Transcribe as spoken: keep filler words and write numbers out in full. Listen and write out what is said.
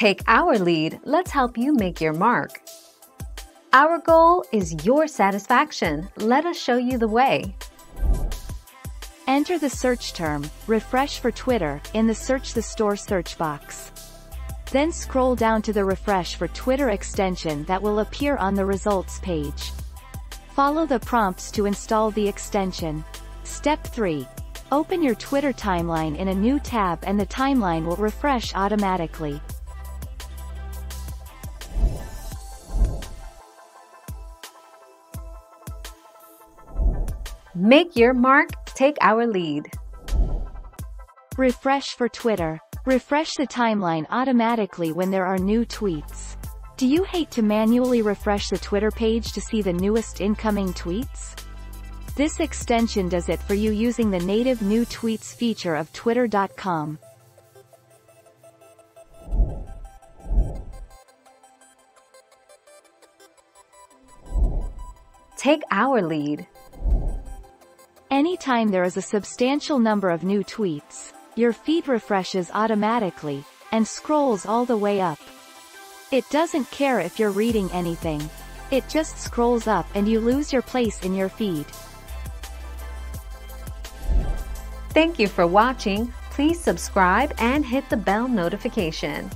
Take our lead, let's help you make your mark. Our goal is your satisfaction. Let us show you the way. Enter the search term, Refresh for Twitter, in the Search the Store search box. Then scroll down to the Refresh for Twitter extension that will appear on the results page. Follow the prompts to install the extension. Step three. Open your Twitter timeline in a new tab and the timeline will refresh automatically. Make your mark, take our lead. Refresh for Twitter. Refresh the timeline automatically when there are new tweets. Do you hate to manually refresh the Twitter page to see the newest incoming tweets? This extension does it for you using the native New Tweets feature of Twitter dot com. Take our lead. Anytime there is a substantial number of new tweets, your feed refreshes automatically, and scrolls all the way up. It doesn't care if you're reading anything. It just scrolls up and you lose your place in your feed. Thank you for watching. Please subscribe and hit the bell notification.